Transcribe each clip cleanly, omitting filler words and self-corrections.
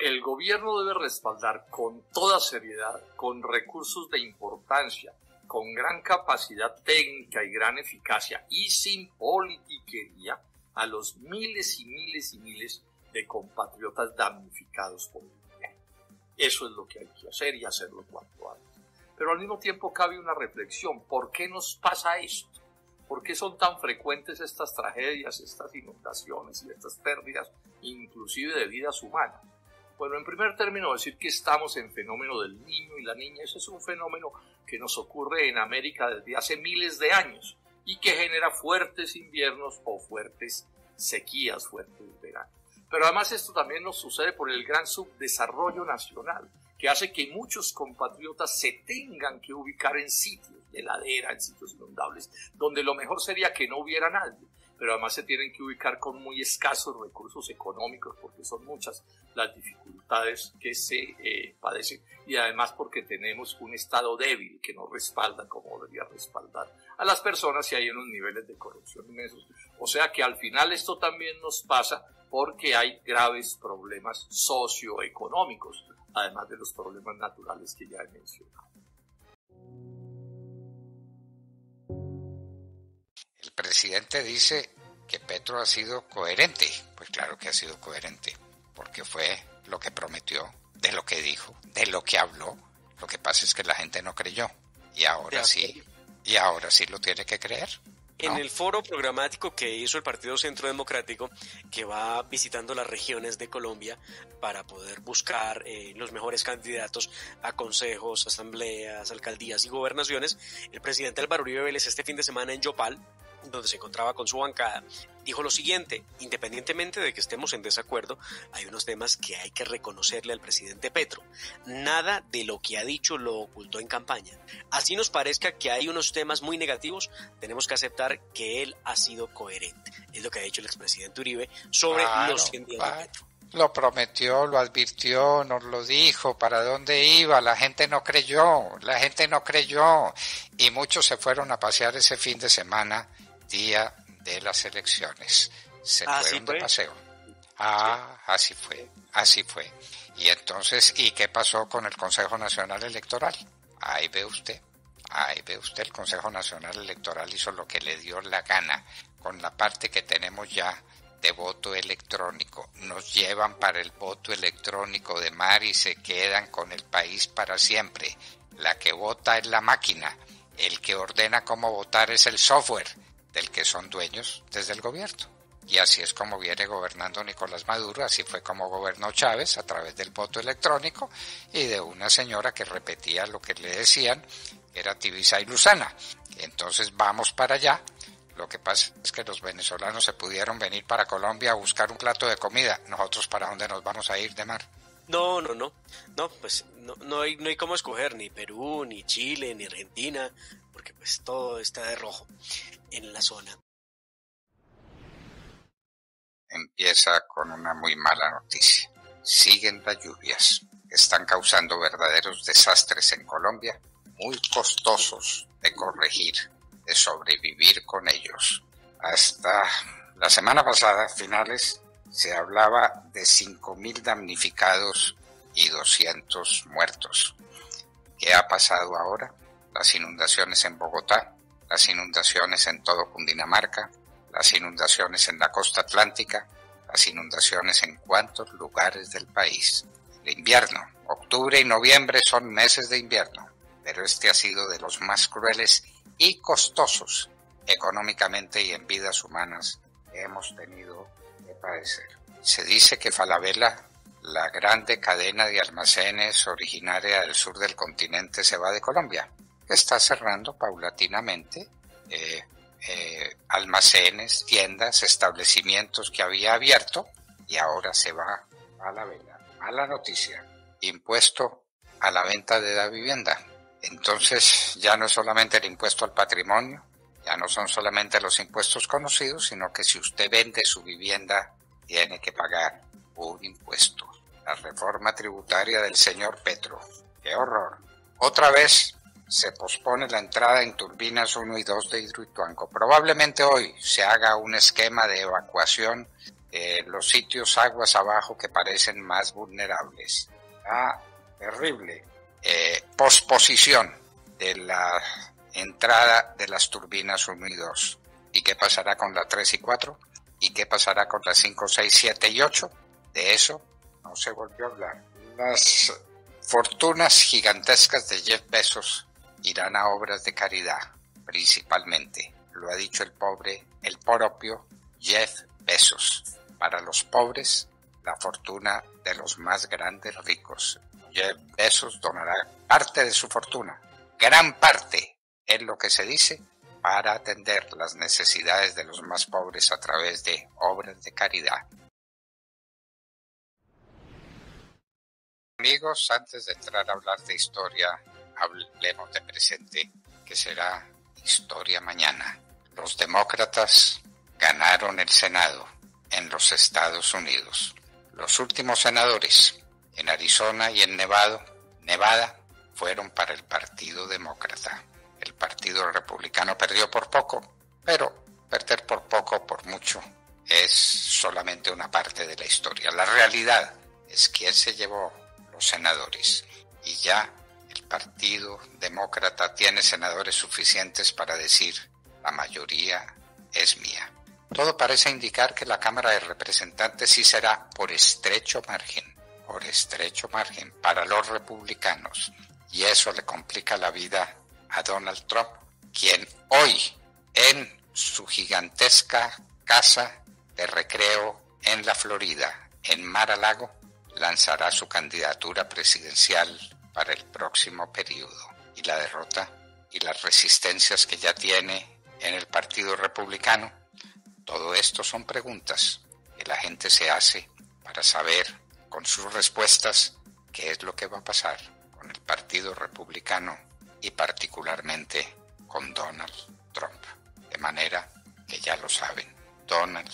El gobierno debe respaldar con toda seriedad, con recursos de importancia, con gran capacidad técnica y gran eficacia y sin politiquería a los miles y miles y miles de compatriotas damnificados por el gobierno. Eso es lo que hay que hacer y hacerlo cuanto antes. Pero al mismo tiempo cabe una reflexión. ¿Por qué nos pasa esto? ¿Por qué son tan frecuentes estas tragedias, estas inundaciones y estas pérdidas, inclusive de vidas humanas? Bueno, en primer término, decir que estamos en fenómeno del niño y la niña. Ese es un fenómeno que nos ocurre en América desde hace miles de años y que genera fuertes inviernos o fuertes sequías, fuertes veranos. Pero además esto también nos sucede por el gran subdesarrollo nacional, que hace que muchos compatriotas se tengan que ubicar en sitios de ladera, en sitios inundables, donde lo mejor sería que no hubiera nadie, pero además se tienen que ubicar con muy escasos recursos económicos, porque son muchas las dificultades que se padecen, y además porque tenemos un Estado débil que no respalda como debería respaldar a las personas, si hay unos niveles de corrupción inmensos. O sea que al final esto también nos pasa porque hay graves problemas socioeconómicos, además de los problemas naturales que ya he mencionado. El presidente dice que Petro ha sido coherente. Pues claro que ha sido coherente, porque fue lo que prometió, de lo que dijo, de lo que habló. Lo que pasa es que la gente no creyó y ahora sí lo tiene que creer. En el foro programático que hizo el Partido Centro Democrático, que va visitando las regiones de Colombia para poder buscar los mejores candidatos a consejos, asambleas, alcaldías y gobernaciones, el presidente Álvaro Uribe Vélez este fin de semana en Yopal, donde se encontraba con su bancada, dijo lo siguiente: independientemente de que estemos en desacuerdo, hay unos temas que hay que reconocerle al presidente Petro. Nada de lo que ha dicho lo ocultó en campaña. Así nos parezca que hay unos temas muy negativos, tenemos que aceptar que él ha sido coherente. Es lo que ha dicho el expresidente Uribe sobre los 100 días de Petro. Lo prometió, lo advirtió, nos lo dijo, para dónde iba, la gente no creyó, y muchos se fueron a pasear ese fin de semana, día de las elecciones, se fueron de paseo. Así fue. Y entonces, ¿y qué pasó con el Consejo Nacional Electoral? Ahí ve usted, el Consejo Nacional Electoral hizo lo que le dio la gana, con la parte que tenemos ya de voto electrónico. Nos llevan para el voto electrónico de mar y se quedan con el país para siempre. La que vota es la máquina, el que ordena cómo votar es el software, del que son dueños desde el gobierno. Y así es como viene gobernando Nicolás Maduro, así fue como gobernó Chávez, a través del voto electrónico y de una señora que repetía lo que le decían, era Tibisa y Luzana. Entonces vamos para allá. Lo que pasa es que los venezolanos se pudieron venir para Colombia a buscar un plato de comida. ¿Nosotros para dónde nos vamos a ir de mar? No hay cómo escoger ni Perú, ni Chile, ni Argentina, porque pues todo está de rojo en la zona. Empieza con una muy mala noticia. Siguen las lluvias. Están causando verdaderos desastres en Colombia, muy costosos de corregir, de sobrevivir con ellos. Hasta la semana pasada, finales, se hablaba de 5.000 damnificados y 200 muertos. ¿Qué ha pasado ahora? Las inundaciones en Bogotá, las inundaciones en todo Cundinamarca, las inundaciones en la costa atlántica, las inundaciones en cuantos lugares del país. El invierno, octubre y noviembre son meses de invierno, pero este ha sido de los más crueles y costosos económicamente y en vidas humanas que hemos tenido que padecer. Se dice que Falabella, la grande cadena de almacenes originaria del sur del continente, se va de Colombia. Está cerrando paulatinamente almacenes, tiendas, establecimientos que había abierto, y ahora se va a Falabella. Mala noticia, impuesto a la venta de la vivienda. Entonces ya no es solamente el impuesto al patrimonio, ya no son solamente los impuestos conocidos, sino que si usted vende su vivienda tiene que pagar un impuesto. La reforma tributaria del señor Petro. ¡Qué horror! Otra vez se pospone la entrada en turbinas 1 y 2 de Hidroituango. Probablemente hoy se haga un esquema de evacuación los sitios aguas abajo que parecen más vulnerables. La terrible posposición de la entrada de las turbinas 1 y 2. ¿Y qué pasará con la 3 y 4? ¿Y qué pasará con las 5, 6, 7 y 8? De eso no se volvió a hablar. Las fortunas gigantescas de Jeff Bezos irán a obras de caridad, principalmente. Lo ha dicho el propio Jeff Bezos. Para los pobres, la fortuna de los más grandes ricos. Jeff Bezos donará parte de su fortuna, gran parte, es lo que se dice, para atender las necesidades de los más pobres a través de obras de caridad. Amigos, antes de entrar a hablar de historia, hablemos de presente, que será historia mañana. Los demócratas ganaron el Senado en los Estados Unidos. Los últimos senadores en Arizona y en Nevada fueron para el Partido Demócrata. El Partido Republicano perdió por poco, pero perder por poco, por mucho, es solamente una parte de la historia. La realidad es que él se llevó los senadores y ya el Partido Demócrata tiene senadores suficientes para decir la mayoría es mía. Todo parece indicar que la Cámara de Representantes sí será por estrecho margen para los republicanos, y eso le complica la vida a Donald Trump, quien hoy en su gigantesca casa de recreo en la Florida, en Mar-a-Lago, lanzará su candidatura presidencial para el próximo periodo. Y la derrota y las resistencias que ya tiene en el Partido Republicano, todo esto son preguntas que la gente se hace para saber con sus respuestas qué es lo que va a pasar con el Partido Republicano y particularmente con Donald Trump. De manera que ya lo saben, Donald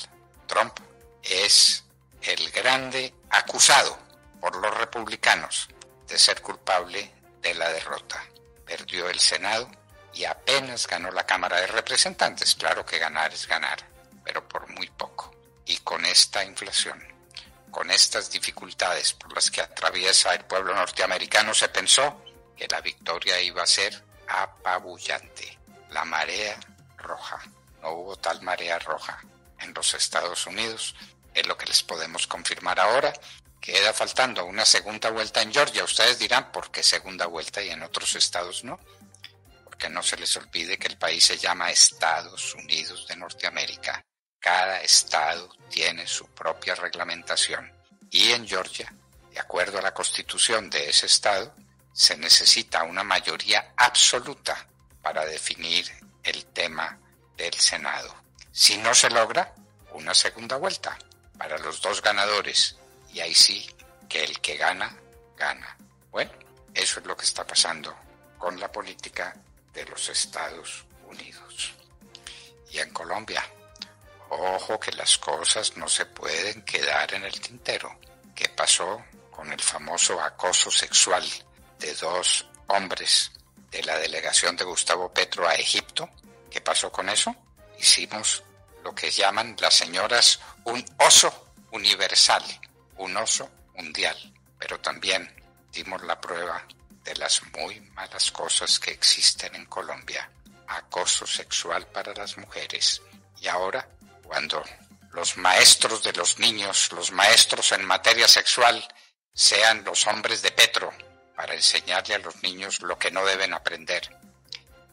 Trump es el grande acusado por los republicanos de ser culpable de la derrota. Perdió el Senado y apenas ganó la Cámara de Representantes. Claro que ganar es ganar, pero por muy poco. Y con esta inflación, con estas dificultades por las que atraviesa el pueblo norteamericano, se pensó que la victoria iba a ser apabullante. La marea roja. No hubo tal marea roja en los Estados Unidos. Es lo que les podemos confirmar ahora. Queda faltando una segunda vuelta en Georgia. Ustedes dirán, ¿por qué segunda vuelta y en otros estados no? Porque no se les olvide que el país se llama Estados Unidos de Norteamérica. Cada estado tiene su propia reglamentación. Y en Georgia, de acuerdo a la constitución de ese estado, se necesita una mayoría absoluta para definir el tema del Senado. Si no se logra, una segunda vuelta para los dos ganadores. Y ahí sí que el que gana, gana. Bueno, eso es lo que está pasando con la política de los Estados Unidos. Y en Colombia, ojo que las cosas no se pueden quedar en el tintero. ¿Qué pasó con el famoso acoso sexual de dos hombres de la delegación de Gustavo Petro a Egipto? ¿Qué pasó con eso? Hicimos lo que llaman las señoras un oso universal, un oso mundial, pero también dimos la prueba de las muy malas cosas que existen en Colombia. Acoso sexual para las mujeres. Y ahora, cuando los maestros de los niños, los maestros en materia sexual, sean los hombres de Petro, para enseñarle a los niños lo que no deben aprender,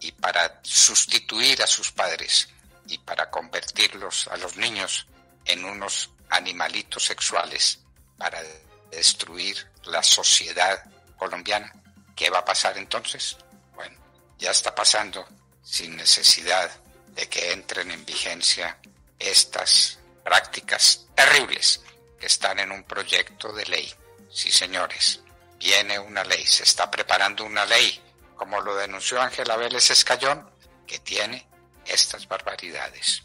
y para sustituir a sus padres, y para convertirlos a los niños en unos animalitos sexuales, para destruir la sociedad colombiana. ¿Qué va a pasar entonces? Bueno, ya está pasando sin necesidad de que entren en vigencia estas prácticas terribles que están en un proyecto de ley. Sí, señores, viene una ley, se está preparando una ley, como lo denunció Ángela Vélez Escallón, que tiene estas barbaridades.